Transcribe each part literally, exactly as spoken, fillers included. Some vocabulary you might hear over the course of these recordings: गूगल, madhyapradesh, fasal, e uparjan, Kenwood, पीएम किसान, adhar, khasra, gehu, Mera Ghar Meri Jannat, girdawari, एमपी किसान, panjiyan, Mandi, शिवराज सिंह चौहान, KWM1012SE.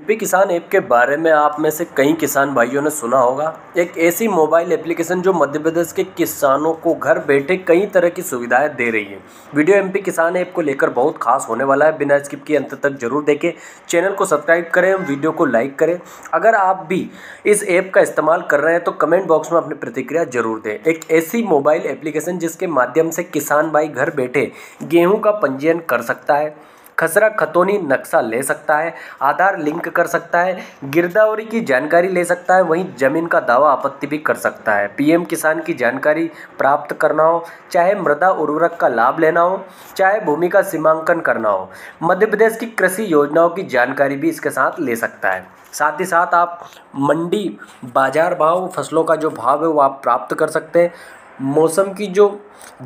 एमपी किसान ऐप के बारे में आप में से कई किसान भाइयों ने सुना होगा। एक ऐसी मोबाइल एप्लीकेशन जो मध्य प्रदेश के किसानों को घर बैठे कई तरह की सुविधाएं दे रही है। वीडियो एमपी किसान ऐप को लेकर बहुत खास होने वाला है, बिना स्किप किए अंत तक जरूर देखें। चैनल को सब्सक्राइब करें, वीडियो को लाइक करें। अगर आप भी इस ऐप का इस्तेमाल कर रहे हैं तो कमेंट बॉक्स में अपनी प्रतिक्रिया जरूर दें। एक ऐसी मोबाइल एप्लीकेशन जिसके माध्यम से किसान भाई घर बैठे गेहूँ का पंजीयन कर सकता है, खसरा खतौनी नक्शा ले सकता है, आधार लिंक कर सकता है, गिरदावरी की जानकारी ले सकता है, वहीं जमीन का दावा आपत्ति भी कर सकता है। पीएम किसान की जानकारी प्राप्त करना हो, चाहे मृदा उर्वरक का लाभ लेना हो, चाहे भूमि का सीमांकन करना हो, मध्य प्रदेश की कृषि योजनाओं की जानकारी भी इसके साथ ले सकता है। साथ ही साथ आप मंडी बाजार भाव, फसलों का जो भाव है वो आप प्राप्त कर सकते हैं। मौसम की जो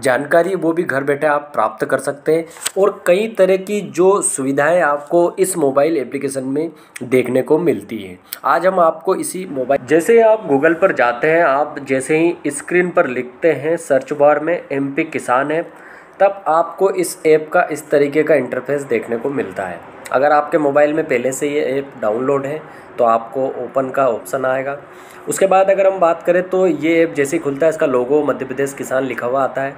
जानकारी वो भी घर बैठे आप प्राप्त कर सकते हैं और कई तरह की जो सुविधाएं आपको इस मोबाइल एप्लीकेशन में देखने को मिलती है। आज हम आपको इसी मोबाइल, जैसे आप गूगल पर जाते हैं, आप जैसे ही स्क्रीन पर लिखते हैं सर्च बार में एमपी किसान ऐप, तब आपको इस ऐप का इस तरीके का इंटरफेस देखने को मिलता है। अगर आपके मोबाइल में पहले से ये ऐप डाउनलोड है तो आपको ओपन का ऑप्शन आएगा। उसके बाद अगर हम बात करें तो ये ऐप जैसे ही खुलता है इसका लोगो मध्य प्रदेश किसान लिखा हुआ आता है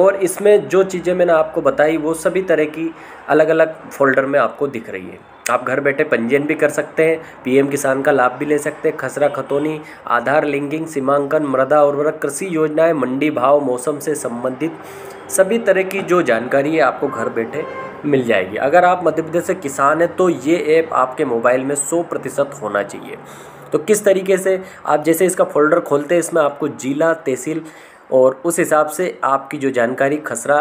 और इसमें जो चीज़ें मैंने आपको बताई वो सभी तरह की अलग अलग फोल्डर में आपको दिख रही है। आप घर बैठे पंजीयन भी कर सकते हैं, पीएम किसान का लाभ भी ले सकते हैं, खसरा खतौनी, आधार लिंकिंग, सीमांकन, मृदा उर्वरक, कृषि योजनाएँ, मंडी भाव, मौसम से संबंधित सभी तरह की जो जानकारी है आपको घर बैठे मिल जाएगी। अगर आप मध्य प्रदेश से किसान हैं तो ये ऐप आपके मोबाइल में सौ प्रतिशत होना चाहिए। तो किस तरीके से आप जैसे इसका फोल्डर खोलते हैं इसमें आपको जिला, तहसील और उस हिसाब से आपकी जो जानकारी खसरा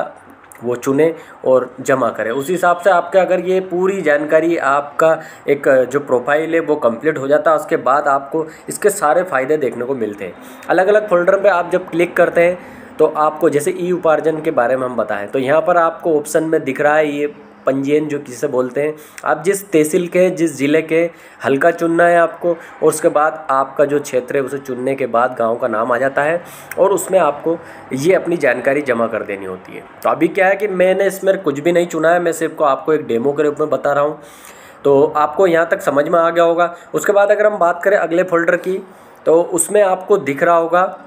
वो चुने और जमा करें। उस हिसाब से आपका अगर ये पूरी जानकारी आपका एक जो प्रोफाइल है वो कंप्लीट हो जाता है, उसके बाद आपको इसके सारे फ़ायदे देखने को मिलते हैं। अलग अलग फोल्डर पर आप जब क्लिक करते हैं तो आपको जैसे ई उपार्जन के बारे में हम बताएं तो यहाँ पर आपको ऑप्शन में दिख रहा है ये पंजीयन जो किसे बोलते हैं। आप जिस तहसील के, जिस ज़िले के, हल्का चुनना है आपको और उसके बाद आपका जो क्षेत्र है उसे चुनने के बाद गांव का नाम आ जाता है और उसमें आपको ये अपनी जानकारी जमा कर देनी होती है। तो अभी क्या है कि मैंने इसमें कुछ भी नहीं चुना है, मैं सिर्फ आपको एक डेमो के रूप में बता रहा हूँ। तो आपको यहाँ तक समझ में आ गया होगा। उसके बाद अगर हम बात करें अगले फोल्डर की तो उसमें आपको दिख रहा होगा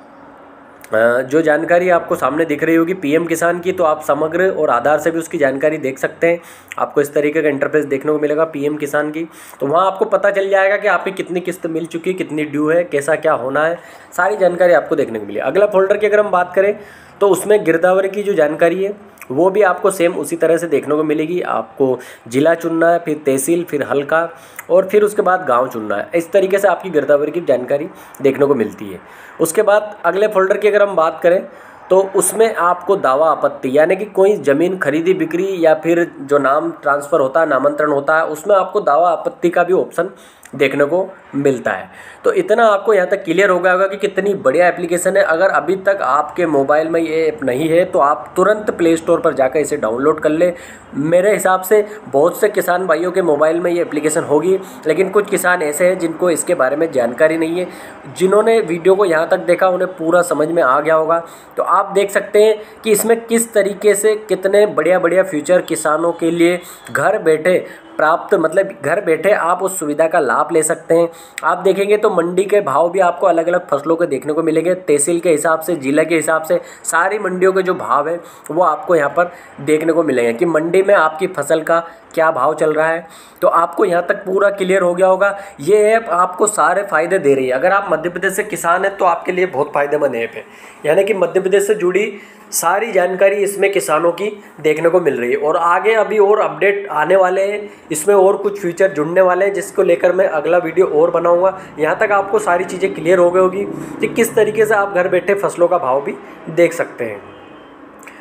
जो जानकारी आपको सामने दिख रही होगी पीएम किसान की, तो आप समग्र और आधार से भी उसकी जानकारी देख सकते हैं। आपको इस तरीके का इंटरफेस देखने को मिलेगा पीएम किसान की। तो वहाँ आपको पता चल जाएगा कि आपकी कितनी किस्त मिल चुकी है, कितनी ड्यू है, कैसा क्या होना है, सारी जानकारी आपको देखने को मिली। अगला फोल्डर की अगर हम बात करें तो उसमें गिरदावरी की जो जानकारी है वो भी आपको सेम उसी तरह से देखने को मिलेगी। आपको ज़िला चुनना है, फिर तहसील, फिर हल्का और फिर उसके बाद गांव चुनना है। इस तरीके से आपकी गिरदावरी की जानकारी देखने को मिलती है। उसके बाद अगले फोल्डर की अगर हम बात करें तो उसमें आपको दावा आपत्ति यानी कि कोई ज़मीन खरीदी बिक्री या फिर जो नाम ट्रांसफ़र होता है, नामांतरण होता है, उसमें आपको दावा आपत्ति का भी ऑप्शन देखने को मिलता है। तो इतना आपको यहाँ तक क्लियर हो गया होगा कि कितनी बढ़िया एप्लीकेशन है। अगर अभी तक आपके मोबाइल में ये ऐप नहीं है तो आप तुरंत प्ले स्टोर पर जाकर इसे डाउनलोड कर लें। मेरे हिसाब से बहुत से किसान भाइयों के मोबाइल में ये एप्लीकेशन होगी, लेकिन कुछ किसान ऐसे हैं जिनको इसके बारे में जानकारी नहीं है। जिन्होंने वीडियो को यहाँ तक देखा उन्हें पूरा समझ में आ गया होगा। तो आप देख सकते हैं कि इसमें किस तरीके से कितने बढ़िया बढ़िया फ्यूचर किसानों के लिए घर बैठे प्राप्त, मतलब घर बैठे आप उस सुविधा का लाभ ले सकते हैं। आप देखेंगे तो मंडी के भाव भी आपको अलग अलग फसलों के देखने को मिलेंगे, तहसील के हिसाब से, ज़िले के हिसाब से, सारी मंडियों के जो भाव है वो आपको यहाँ पर देखने को मिलेंगे कि मंडी में आपकी फसल का क्या भाव चल रहा है। तो आपको यहाँ तक पूरा क्लियर हो गया होगा। ये ऐप आपको सारे फ़ायदे दे रही है। अगर आप मध्य प्रदेश से किसान हैं तो आपके लिए बहुत फ़ायदेमंद ऐप है, यानी कि मध्य प्रदेश से जुड़ी सारी जानकारी इसमें किसानों की देखने को मिल रही है। और आगे अभी और अपडेट आने वाले हैं, इसमें और कुछ फीचर जुड़ने वाले हैं जिसको लेकर मैं अगला वीडियो और बनाऊंगा। यहाँ तक आपको सारी चीज़ें क्लियर हो गई होगी कि किस तरीके से आप घर बैठे फसलों का भाव भी देख सकते हैं।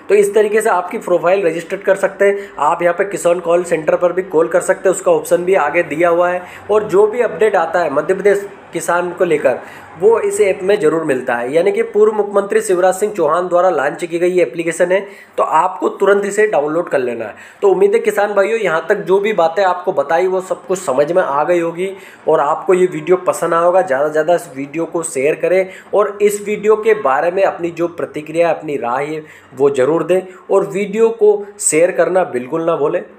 तो इस तरीके से आपकी प्रोफाइल रजिस्टर्ड कर सकते हैं। आप यहाँ पे किसान कॉल सेंटर पर भी कॉल कर सकते हैं, उसका ऑप्शन भी आगे दिया हुआ है। और जो भी अपडेट आता है मध्य प्रदेश किसान को लेकर वो इस ऐप में ज़रूर मिलता है। यानी कि पूर्व मुख्यमंत्री शिवराज सिंह चौहान द्वारा लॉन्च की गई ये एप्लीकेशन है, तो आपको तुरंत इसे डाउनलोड कर लेना है। तो उम्मीद है किसान भाइयों यहाँ तक जो भी बातें आपको बताई वो सब कुछ समझ में आ गई होगी और आपको ये वीडियो पसंद आया होगा। ज़्यादा से ज़्यादा इस वीडियो को शेयर करें और इस वीडियो के बारे में अपनी जो प्रतिक्रिया, अपनी राय है वो ज़रूर दें और वीडियो को शेयर करना बिल्कुल ना भूलें।